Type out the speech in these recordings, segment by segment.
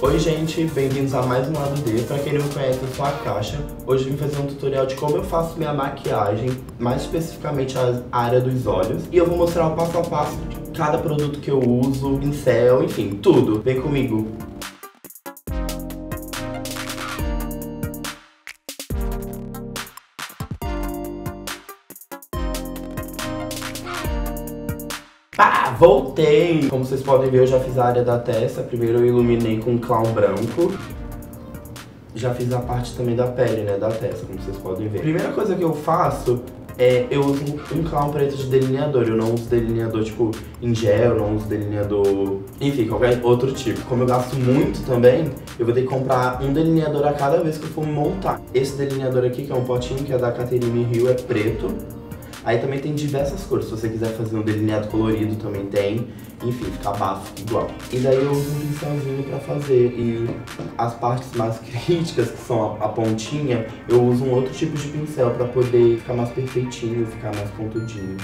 Oi gente, bem-vindos a mais um lado D. Pra quem não me conhece, eu sou a Kasha. Hoje eu vim fazer um tutorial de como eu faço minha maquiagem, mais especificamente a área dos olhos. E eu vou mostrar o passo a passo de cada produto que eu uso, pincel, enfim, tudo. Vem comigo! Pá, voltei! Como vocês podem ver, eu já fiz a área da testa. Primeiro eu iluminei com um clown branco. Já fiz a parte também da pele, né, da testa, como vocês podem ver. Primeira coisa que eu faço é, eu uso um clown preto de delineador. Eu não uso delineador, tipo, em gel, não uso delineador, enfim, qualquer outro tipo. Como eu gasto muito também, eu vou ter que comprar um delineador a cada vez que eu for montar. Esse delineador aqui, que é um potinho, que é da Catherine Hill, é preto. Aí também tem diversas cores, se você quiser fazer um delineado colorido também tem. Enfim, fica bafo, igual. E daí eu uso um pincelzinho pra fazer. E as partes mais críticas, que são a pontinha, eu uso um outro tipo de pincel pra poder ficar mais perfeitinho, ficar mais pontudinho.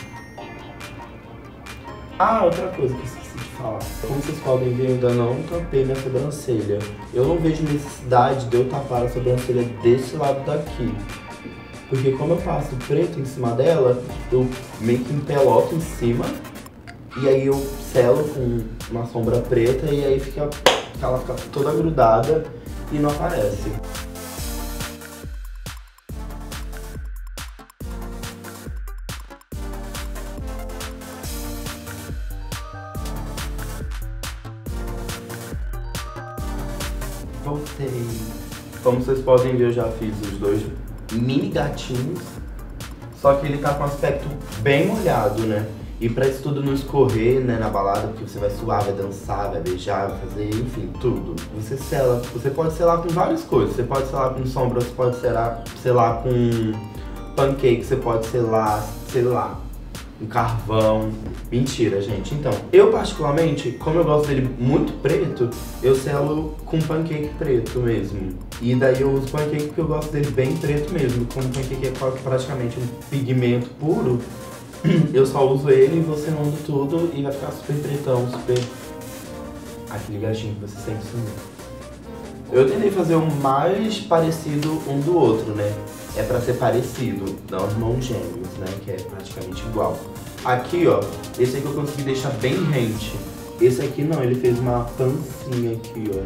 Ah, outra coisa que eu esqueci de falar. Como vocês podem ver, eu ainda não tapei minha sobrancelha. Eu não vejo necessidade de eu tapar a sobrancelha desse lado daqui. Porque como eu passo preto em cima dela, eu meio que empeloto em cima. E aí eu selo com uma sombra preta e aí fica, ela fica toda grudada e não aparece. Voltei. Como vocês podem ver, eu já fiz os dois mini gatinhos, só que ele tá com um aspecto bem molhado, né? E pra isso tudo não escorrer, né, na balada, porque você vai suar, vai dançar, vai beijar, vai fazer, enfim, tudo. Você sela, você pode selar com várias coisas, você pode selar com sombra, você pode selar com pancake, você pode selar, sei lá, um carvão. Mentira, gente. Então, eu particularmente, como eu gosto dele muito preto, eu selo com pancake preto mesmo. E daí eu uso pancake porque eu gosto dele bem preto mesmo. Como pancake é praticamente um pigmento puro, eu só uso ele e vou selando tudo e vai ficar super pretão, super... aquele gatinho que você sempre sumiu. Eu tentei fazer o mais parecido um do outro, né? É pra ser parecido, não irmãos gêmeos, né? Que é praticamente igual. Aqui, ó, esse aqui eu consegui deixar bem rente. Esse aqui não, ele fez uma pancinha aqui, ó.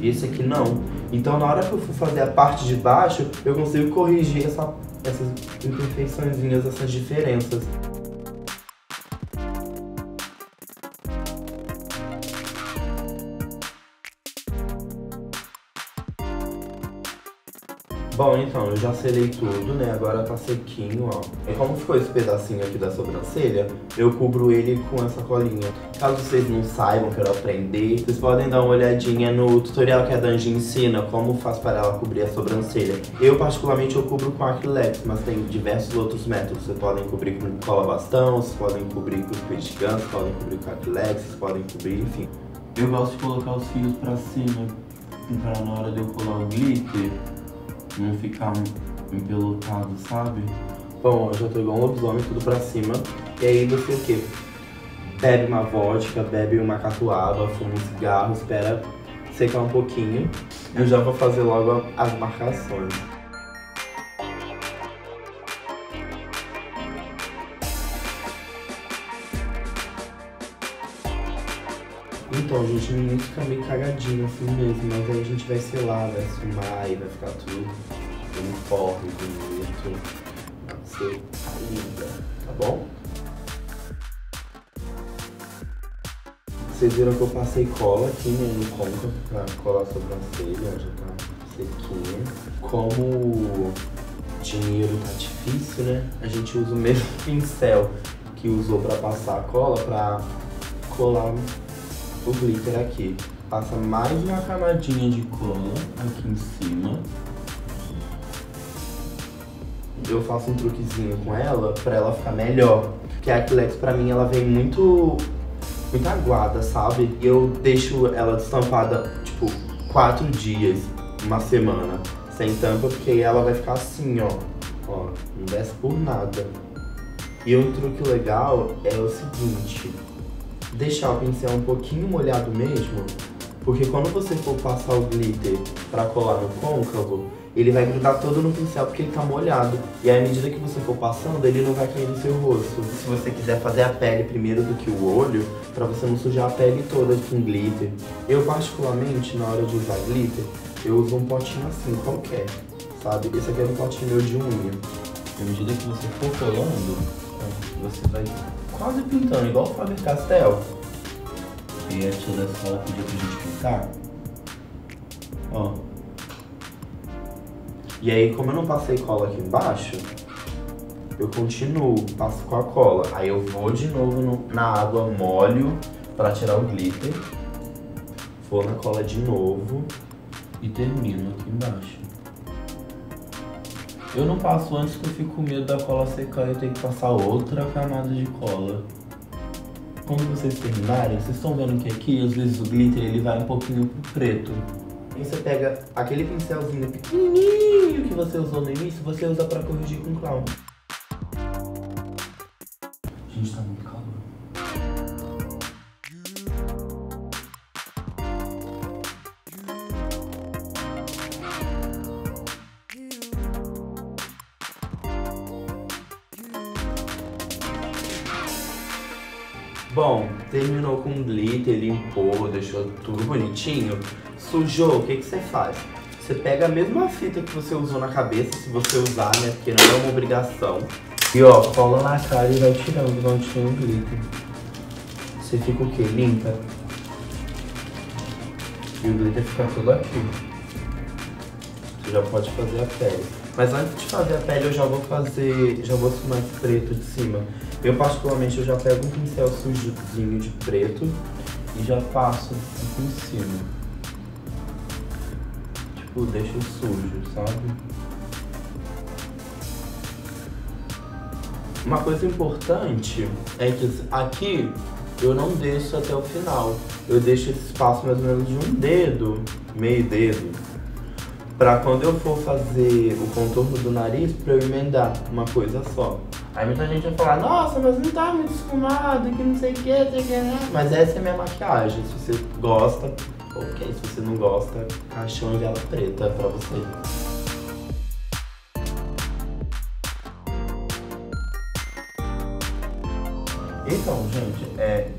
E esse aqui não. Então na hora que eu for fazer a parte de baixo, eu consigo corrigir essas imperfeiçõezinhas, essas diferenças. Bom, então, eu já selei tudo, né? Agora tá sequinho, ó. E como ficou esse pedacinho aqui da sobrancelha, eu cubro ele com essa colinha. Caso vocês não saibam, quero aprender, vocês podem dar uma olhadinha no tutorial que a Danji ensina como faz para ela cobrir a sobrancelha. Eu, particularmente, eu cubro com Arquilex, mas tem diversos outros métodos. Vocês podem cobrir com cola bastão, vocês podem cobrir com espetigante, vocês podem cobrir com Arquilex, vocês podem cobrir, enfim. Eu gosto de colocar os fios pra cima, pra na hora de eu colar o glitter não ficar empelotado, sabe? Bom, eu já tô igual um lobisomem, tudo pra cima. E aí você o quê? Bebe uma vodka, bebe uma catuaba, fuma um cigarro, espera secar um pouquinho. Eu já vou fazer logo as marcações. Então, gente, o menino fica meio cagadinho assim mesmo, mas aí a gente vai selar, vai filmar e vai ficar tudo uniforme, bonito, vai ser linda, tá bom? Vocês viram que eu passei cola aqui, né, no côncavo pra colar a sobrancelha, já tá sequinha. Como o dinheiro tá difícil, né, a gente usa o mesmo pincel que usou pra passar a cola pra colar o glitter aqui. Passa mais uma camadinha de cola aqui em cima. Eu faço um truquezinho com ela pra ela ficar melhor. Porque a Arquilex pra mim ela vem muito aguada, sabe? E eu deixo ela destampada tipo 4 dias, uma semana, sem tampa, porque aí ela vai ficar assim, ó. Ó, não desce por nada. E um truque legal é o seguinte: deixar o pincel um pouquinho molhado mesmo, Porque quando você for passar o glitter pra colar no côncavo, ele vai grudar todo no pincel porque ele tá molhado. E aí, à medida que você for passando, ele não vai cair no seu rosto. Se você quiser fazer a pele primeiro do que o olho, pra você não sujar a pele toda com glitter. Eu, particularmente, na hora de usar glitter, eu uso um potinho assim, qualquer, sabe? Esse aqui é um potinho meu de unha. E à medida que você for colando, você vai quase pintando, igual o Fabio Castel. E a tia da escola pediu pra gente pintar. Ó. E aí, como eu não passei cola aqui embaixo, eu continuo, passo com a cola. Aí eu vou de novo na água, molho pra tirar o glitter. Vou na cola de novo e termino aqui embaixo. Eu não passo antes porque eu fico com medo da cola secar e eu tenho que passar outra camada de cola. Quando vocês terminarem, vocês estão vendo que aqui, às vezes, o glitter ele vai um pouquinho pro preto. E você pega aquele pincelzinho pequenininho que você usou no início, você usa pra corrigir com clown. Gente, tá muito bom, terminou com glitter, limpou, deixou tudo bonitinho. Sujou, o que você faz? Você pega a mesma fita que você usou na cabeça, se você usar, né? Porque não é uma obrigação. E ó, cola na cara e vai tirando de onde tem o glitter. Você fica o quê? Limpa. E o glitter fica tudo aqui. Você já pode fazer a pele. Mas antes de fazer a pele, eu já vou filmar esse preto de cima. Eu, particularmente, eu já pego um pincel sujozinho de preto e já passo aqui em cima. Tipo, deixo sujo, sabe? Uma coisa importante é que aqui eu não deixo até o final. Eu deixo esse espaço mais ou menos de um dedo, meio dedo, pra quando eu for fazer o contorno do nariz, pra eu emendar uma coisa só. Aí muita gente vai falar, nossa, mas não tá muito esfumado, que não sei o que, né? Mas essa é a minha maquiagem, se você gosta, ok, se você não gosta, caixão e vela preta pra você. Então, gente,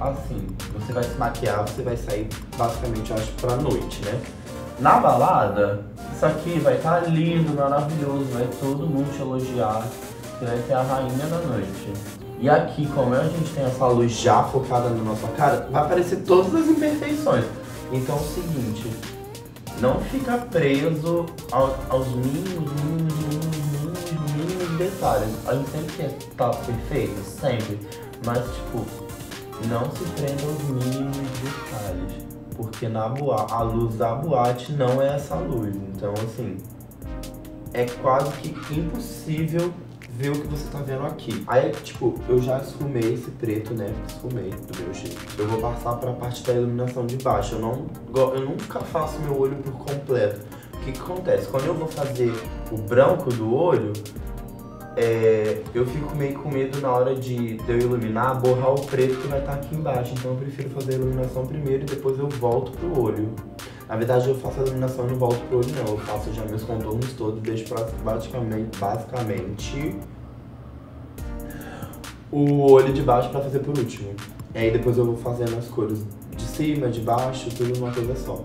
assim, você vai se maquiar, você vai sair basicamente, eu acho, pra noite, né? Na balada, isso aqui vai estar lindo, maravilhoso, vai todo mundo te elogiar, você vai ser a rainha da noite. E aqui, como a gente tem essa luz já focada na nossa cara, vai aparecer todas as imperfeições. Então é o seguinte, não fica preso aos mínimos detalhes. A gente sempre quer estar perfeito, sempre, mas tipo, não se prenda aos mínimos detalhes. Porque a luz da boate não é essa luz, então assim, é quase que impossível ver o que você tá vendo aqui. Aí, tipo, eu já esfumei esse preto, né, esfumei do meu jeito. Eu vou passar pra parte da iluminação de baixo, eu nunca faço meu olho por completo. O que acontece? Quando eu vou fazer o branco do olho, eu fico meio com medo na hora de eu iluminar, borrar o preto que vai estar aqui embaixo. Então eu prefiro fazer a iluminação primeiro e depois eu volto pro olho. Na verdade eu faço a iluminação e não volto pro olho não. Eu faço já meus contornos todos, deixo basicamente o olho de baixo pra fazer por último. E aí depois eu vou fazendo as cores de cima, de baixo, tudo numa coisa só,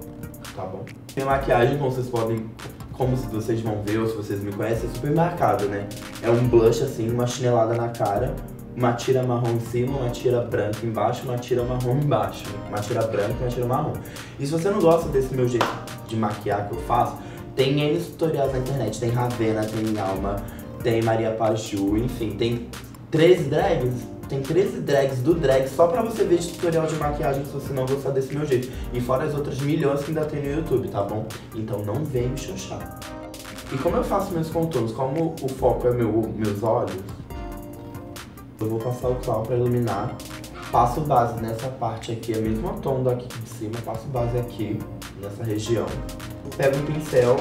tá bom? Minha maquiagem, como vocês podem... Como vocês vão ver, ou se vocês me conhecem, é super marcado, né? É um blush assim, uma chinelada na cara, uma tira marrom em cima, uma tira branca embaixo, uma tira marrom embaixo, uma tira branca e uma tira marrom. E se você não gosta desse meu jeito de maquiar que eu faço, tem N tutoriais na internet, tem Ravena, tem Alma, tem Maria Paju, enfim, tem 13 drags. Tem 13 drags do drag só pra você ver esse tutorial de maquiagem se você não gostar desse meu jeito. E fora as outras milhões que ainda tem no YouTube, tá bom? Então não vem me xoxar. E como eu faço meus contornos, como o foco é meus olhos, eu vou passar o clown pra iluminar. Passo base nessa parte aqui, é o mesmo tom daqui de cima, passo base aqui, nessa região. Pego um pincel,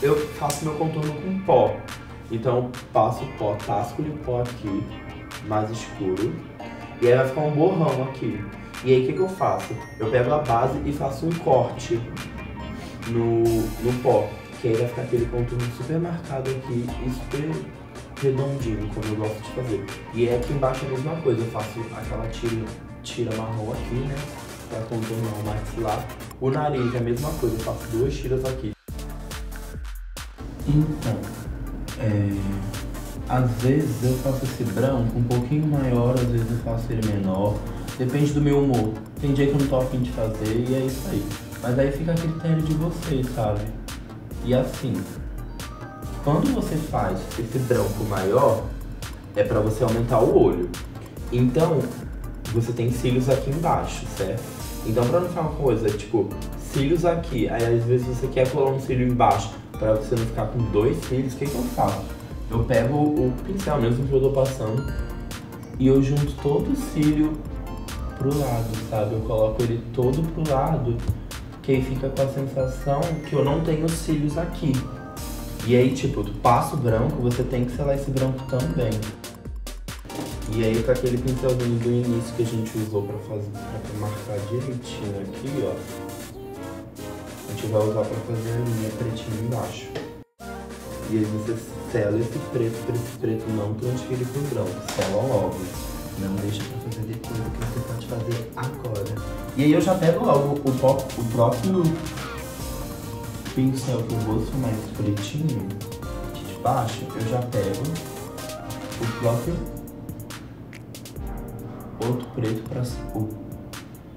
eu faço meu contorno com pó. Então passo o pó, tasco de pó aqui. Mais escuro. E aí vai ficar um borrão aqui. E aí o que, que eu faço? Eu pego a base e faço um corte no pó, que aí vai ficar aquele contorno super marcado aqui e super redondinho, como eu gosto de fazer. E aqui embaixo é a mesma coisa, eu faço aquela tira marrom aqui, né, pra contornar o maxilar. O nariz é a mesma coisa, eu faço duas tiras aqui. Então, às vezes eu faço esse branco um pouquinho maior, às vezes eu faço ele menor. Depende do meu humor. Tem dia que eu não tô a fim de fazer e é isso aí. Mas aí fica a critério de vocês, sabe? E assim, quando você faz esse branco maior, é pra você aumentar o olho. Então, você tem cílios aqui embaixo, certo? Então, pra não ficar uma coisa, tipo, cílios aqui. Aí, às vezes, você quer colar um cílio embaixo pra você não ficar com dois cílios. O que que eu faço? Eu pego o pincel mesmo que eu tô passando e eu junto todo o cílio pro lado, sabe? Eu coloco ele todo pro lado, que aí fica com a sensação que eu não tenho cílios aqui. E aí, tipo, do passo branco, você tem que selar esse branco também. E aí, com aquele pincelzinho do início que a gente usou pra fazer, pra marcar direitinho aqui, ó, a gente vai usar pra fazer a linha pretinha embaixo. E aí você sela esse preto não transfere pro branco, sela logo. Não deixa pra fazer depois, o que você pode fazer agora. E aí eu já pego logo o próprio pincel com o rosto mais pretinho, aqui de baixo, eu já pego o próprio outro preto, pra,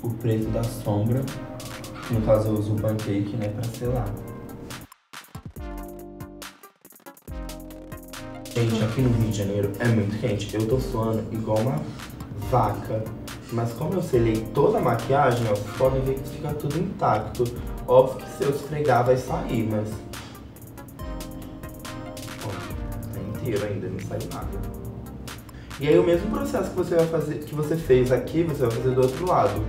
o preto da sombra, no caso eu uso o pancake, né, pra selar. Gente, aqui no Rio de Janeiro é muito quente, eu tô suando igual uma vaca, mas como eu selei toda a maquiagem, ó, vocês podem ver que fica tudo intacto. Óbvio que se eu esfregar vai sair, mas... ó, tá inteiro ainda, não saiu nada. E aí o mesmo processo que você vai fazer, que você fez aqui, você vai fazer do outro lado.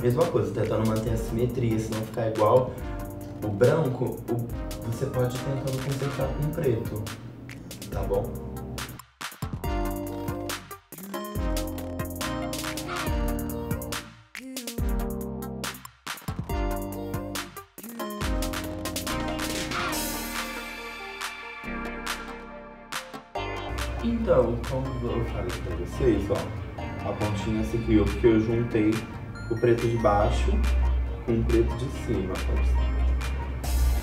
Mesma coisa, tentando manter a simetria, se não ficar igual o branco, você pode tentando consertar com preto. Tá bom? Então, como eu falei pra vocês, ó, a pontinha se criou porque eu juntei o preto de baixo com o preto de cima.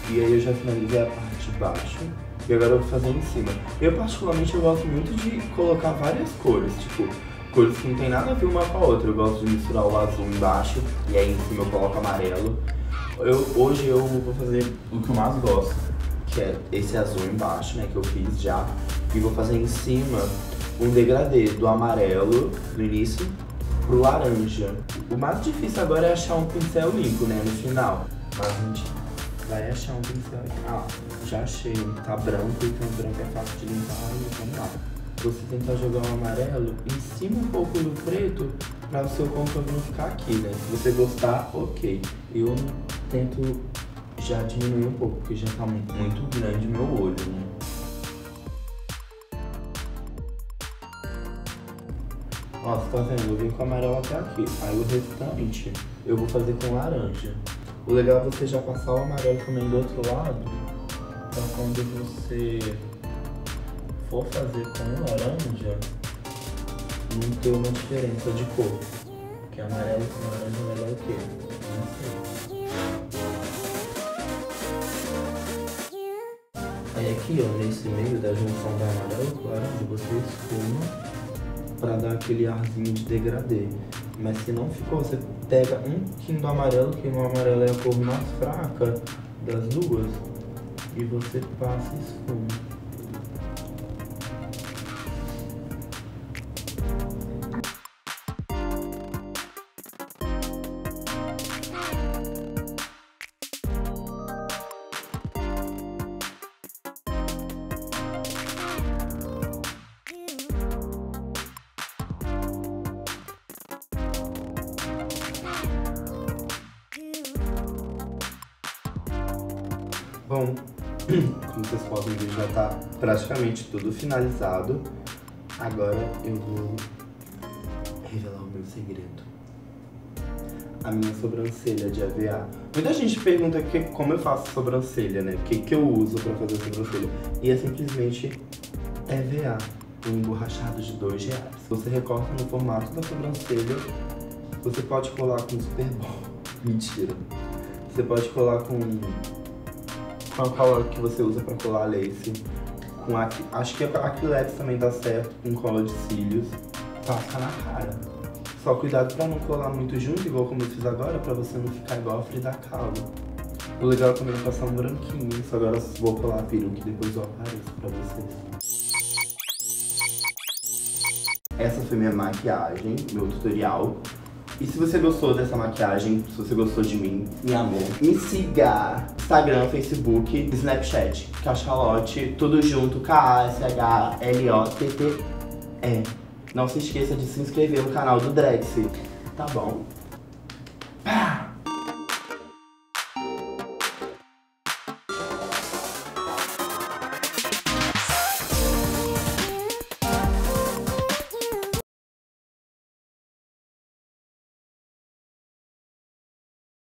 E aí eu já finalizei a parte de baixo. E agora eu vou fazer em cima. Eu particularmente eu gosto muito de colocar várias cores, tipo, cores que não tem nada a ver uma com a outra. Eu gosto de misturar o azul embaixo e aí em cima eu coloco amarelo. Hoje eu vou fazer o que eu mais gosto, que é esse azul embaixo, né, que eu fiz já. E vou fazer em cima um degradê do amarelo no início pro laranja. O mais difícil agora é achar um pincel limpo, né, no final. Mas a gente vai achar um pincel aqui. Ah, já achei. Tá branco, então branco é fácil de limpar. Vamos lá. Você tentar jogar um amarelo em cima um pouco do preto pra o seu contorno não ficar aqui, né? Se você gostar, ok. Eu tento já diminuir um pouco, porque já tá muito grande meu olho, né? Ó, você tá vendo? Eu vim com amarelo até aqui. Aí o restante eu vou fazer com laranja. O legal é você já passar o amarelo também do outro lado, pra quando você for fazer com o laranja, não ter uma diferença de cor. Porque amarelo com laranja vai dar o quê? Não sei. Aí aqui, ó, nesse meio da junção do amarelo com laranja, você esfuma pra dar aquele arzinho de degradê. Mas se não ficou, você pega um pouquinho do amarelo, que no amarelo é a cor mais fraca das duas, e você passa e esfuma. Bom, como vocês podem ver, já tá praticamente tudo finalizado. Agora eu vou revelar o meu segredo. a minha sobrancelha de EVA. Muita gente pergunta como eu faço sobrancelha, né? O que eu uso pra fazer sobrancelha. E é simplesmente EVA, um emborrachado de R$2. Você recorta no formato da sobrancelha, você pode colar com super bom. Mentira. Você pode colar com a cola que você usa pra colar lace. Com acho que a Arquilex também dá certo, com cola de cílios. Passa na cara. Só cuidado pra não colar muito junto, igual como eu fiz agora, pra você não ficar igual a Frida Kahlo. O legal também é passar um branquinho, só agora vou colar a peruca que depois eu apareço pra vocês. Essa foi minha maquiagem, meu tutorial. E se você gostou dessa maquiagem, se você gostou de mim, me amou, me siga! Instagram, Facebook, Snapchat, Kasha Lotte, tudo junto, K-A-S-H-L-O-T-T-E. Não se esqueça de se inscrever no canal do Drag-se, tá bom?